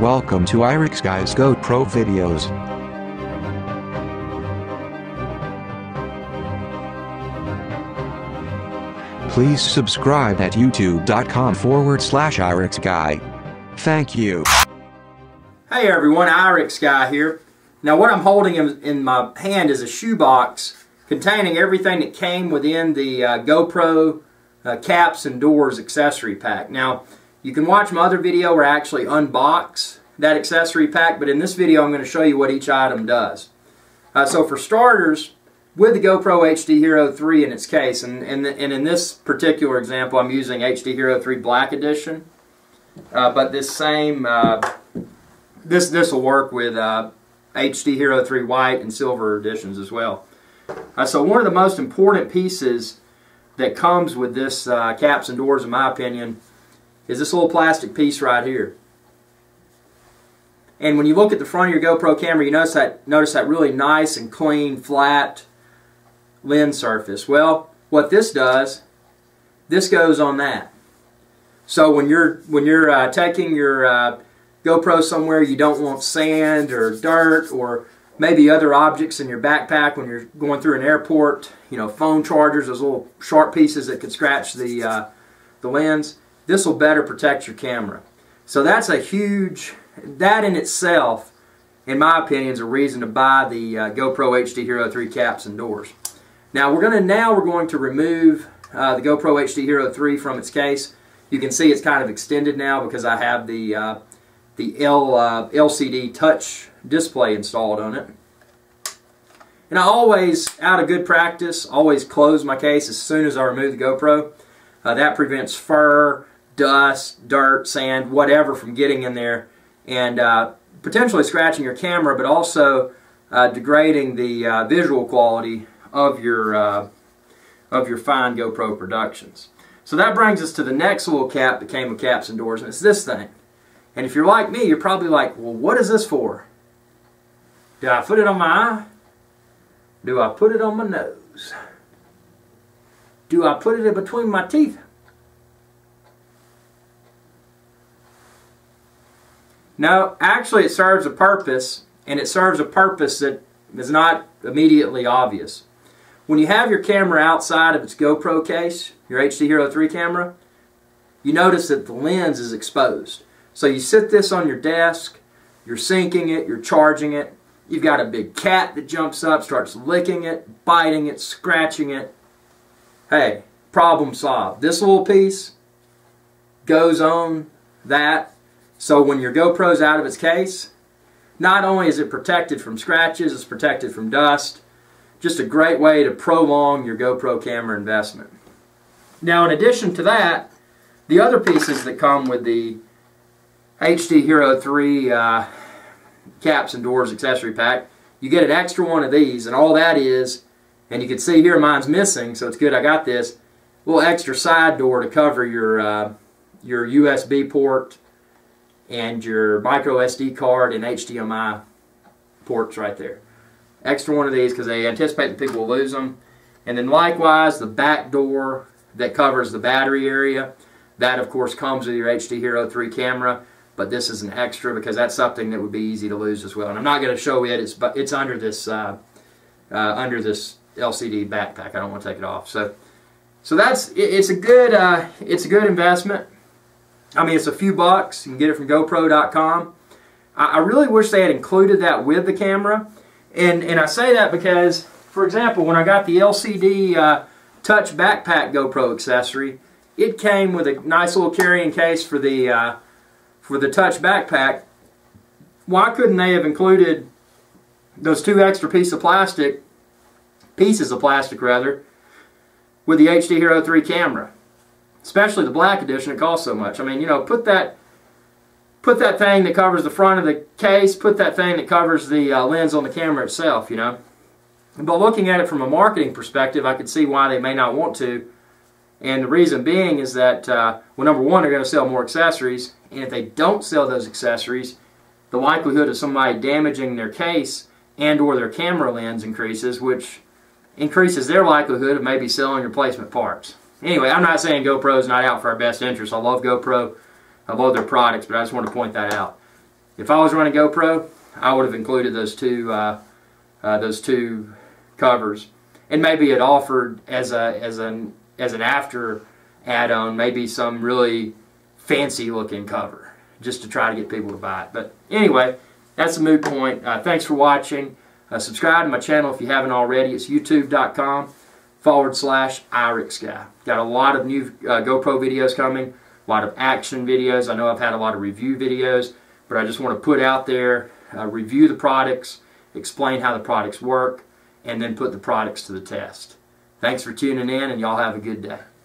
Welcome to IrixGuy's GoPro videos. Please subscribe at youtube.com/IrixGuy. Thank you. Hey everyone, IrixGuy here. Now what I'm holding in my hand is a shoebox containing everything that came within the GoPro caps and doors accessory pack. Now, you can watch my other video where I actually unbox that accessory pack, but in this video I'm going to show you what each item does. So for starters, with the GoPro HD Hero 3 in its case, and in this particular example I'm using HD Hero 3 Black Edition, but this same, this will work with HD Hero 3 White and Silver Editions as well. So one of the most important pieces that comes with this caps and doors, in my opinion, is this little plastic piece right here. And when you look at the front of your GoPro camera, you notice that really nice and clean, flat lens surface. Well, what this does, this goes on that. So when you're taking your GoPro somewhere, you don't want sand or dirt or maybe other objects in your backpack when you're going through an airport, you know, phone chargers, those little sharp pieces that could scratch the lens. This will better protect your camera. So that's a huge, that in itself, in my opinion, is a reason to buy the GoPro HD Hero 3 caps and doors. Now we're going to remove the GoPro HD Hero 3 from its case. You can see it's kind of extended now because I have the LCD touch display installed on it. And I always, out of good practice, always close my case as soon as I remove the GoPro. That prevents fur, dust, dirt, sand, whatever from getting in there and potentially scratching your camera, but also degrading the visual quality of your fine GoPro productions. So that brings us to the next little cap that came with caps and doors, and it's this thing. And if you're like me, you're probably like, well, what is this for? Do I put it on my eye? Do I put it on my nose? Do I put it in between my teeth? No, actually it serves a purpose, and it serves a purpose that is not immediately obvious. When you have your camera outside of its GoPro case, your HD Hero 3 camera, you notice that the lens is exposed. So you sit this on your desk, you're syncing it, you're charging it, you've got a big cat that jumps up, starts licking it, biting it, scratching it. Hey, problem solved. This little piece goes on that, so when your GoPro's out of its case, not only is it protected from scratches, it's protected from dust. Just a great way to prolong your GoPro camera investment. Now in addition to that, the other pieces that come with the HD Hero 3 caps and doors accessory pack, you get an extra one of these, and all that is, and you can see here mine's missing, so it's good I got this little extra side door to cover your USB port and your micro SD card and HDMI ports right there. Extra one of these because they anticipate that people will lose them. And then likewise, the back door that covers the battery area, that of course comes with your HD Hero 3 camera, but this is an extra because that's something that would be easy to lose as well. And I'm not going to show it, it's under this LCD backpack. I don't want to take it off. So it's a good investment. I mean, it's a few bucks. You can get it from GoPro.com. I really wish they had included that with the camera, and I say that because, for example, when I got the LCD Touch Backpack GoPro accessory, it came with a nice little carrying case for the Touch Backpack. Why couldn't they have included those two extra pieces of plastic with the HD Hero 3 camera? Especially the Black Edition, it costs so much. I mean, you know, put that thing that covers the front of the case, put that thing that covers the lens on the camera itself, you know. But looking at it from a marketing perspective, I could see why they may not want to. And the reason being is that, well, number one, they're going to sell more accessories, and if they don't sell those accessories, the likelihood of somebody damaging their case and or their camera lens increases, which increases their likelihood of maybe selling replacement parts. Anyway, I'm not saying GoPro's not out for our best interest. I love GoPro. I love their products, but I just want to point that out. If I was running GoPro, I would have included those two covers, and maybe it offered as an after add-on, maybe some really fancy looking cover, just to try to get people to buy it. But anyway, that's a moot point. Thanks for watching. Subscribe to my channel if you haven't already. It's youtube.com/IrixGuy. Got a lot of new GoPro videos coming, a lot of action videos. I know I've had a lot of review videos, but I just want to put out there, review the products, explain how the products work, and then put the products to the test. Thanks for tuning in, and y'all have a good day.